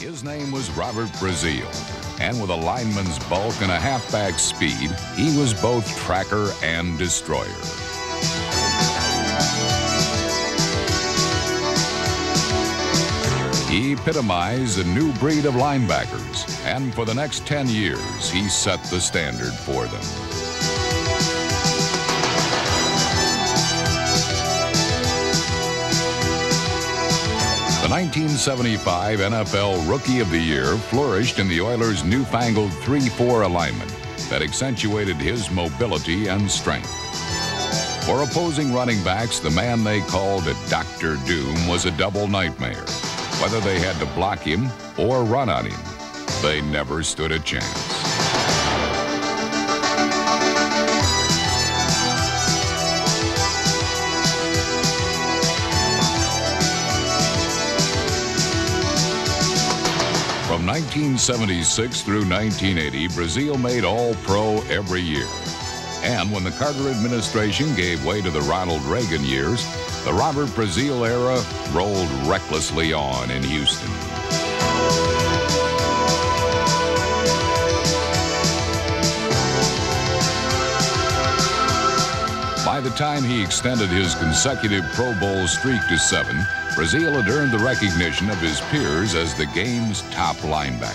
His name was Robert Brazile, and with a lineman's bulk and a halfback's speed, he was both tracker and destroyer. He epitomized a new breed of linebackers, and for the next 10 years, he set the standard for them. The 1975 NFL Rookie of the Year flourished in the Oilers' newfangled 3-4 alignment that accentuated his mobility and strength. For opposing running backs, the man they called Dr. Doom was a double nightmare. Whether they had to block him or run on him, they never stood a chance. From 1976 through 1980, Brazile made All-Pro every year. And when the Carter administration gave way to the Ronald Reagan years, the Robert Brazile era rolled recklessly on in Houston. By the time he extended his consecutive Pro Bowl streak to 7, Brazile had earned the recognition of his peers as the game's top linebacker.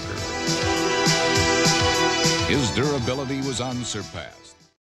His durability was unsurpassed.